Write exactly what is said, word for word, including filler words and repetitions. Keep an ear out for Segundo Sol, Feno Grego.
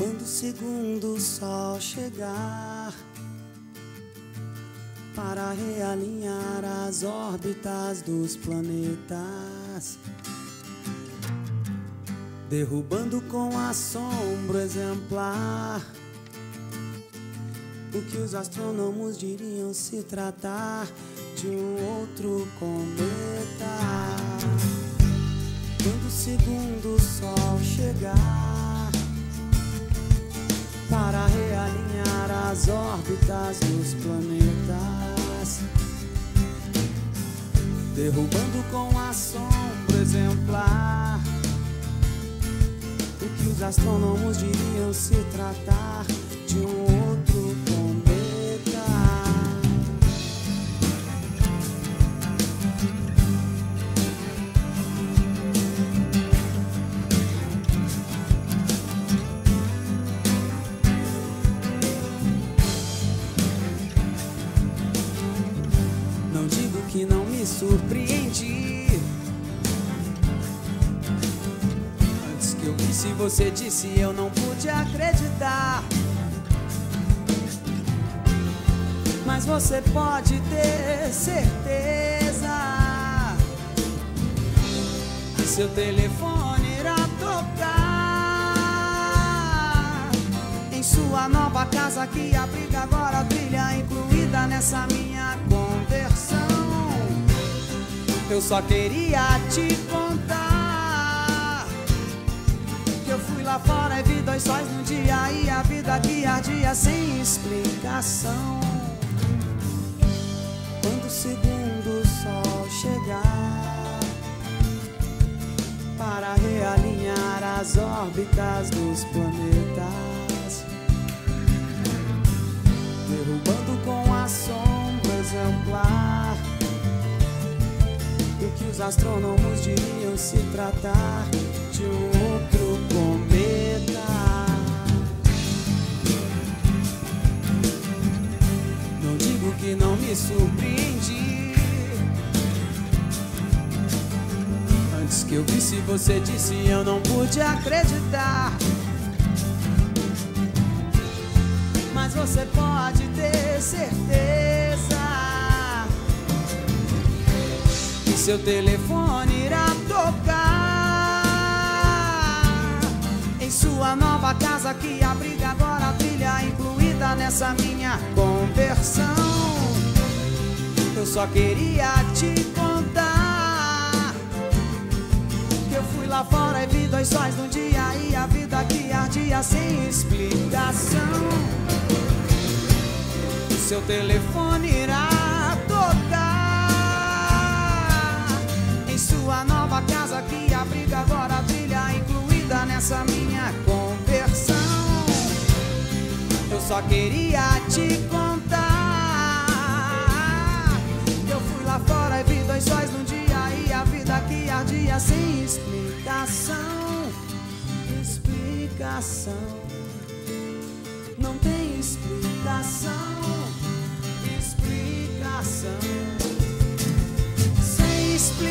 Quando o segundo sol chegar, para realinhar as órbitas dos planetas, derrubando com assombro exemplar o que os astrônomos diriam se tratar de um outro cometa. Quando o segundo sol chegar, para realinhar as órbitas dos planetas, derrubando com assombro exemplar o que os astrônomos diriam se tratar de um outro cometa. Não digo que não me surpreendi antes que eu visse, você disse, eu não pude acreditar. Mas você pode ter certeza que seu telefone irá tocar em sua nova casa que abriga agora a trilha incluída nessa minha conversão. Eu só queria te contar que eu fui lá fora e vi dois sóis num dia, e a vida que ardia sem explicação. Quando o segundo sol chegar, para realinhar as órbitas dos planetas, derrubando com assombro exemplar o que os astrônomos diriam se tratar de um outro cometa. Não digo que não me surpreendi antes que eu visse, você disse, eu não pude acreditar. Mas você pode ter certeza que seu telefone irá tocar em sua nova casa que abriga agora a trilha incluída nessa minha conversão. Eu só queria te contar que eu fui lá fora e vi dois sóis num dia, e a vida que ardia sem explicação. O seu telefone irá tocar em sua nova casa que abriga agora a trilha incluída nessa minha conversão. Eu só queria te contar que eu fui lá fora e vi dois sóis num dia, e a vida que ardia sem explicação. Explicação, não tem explicação. Explicação, sem explicação.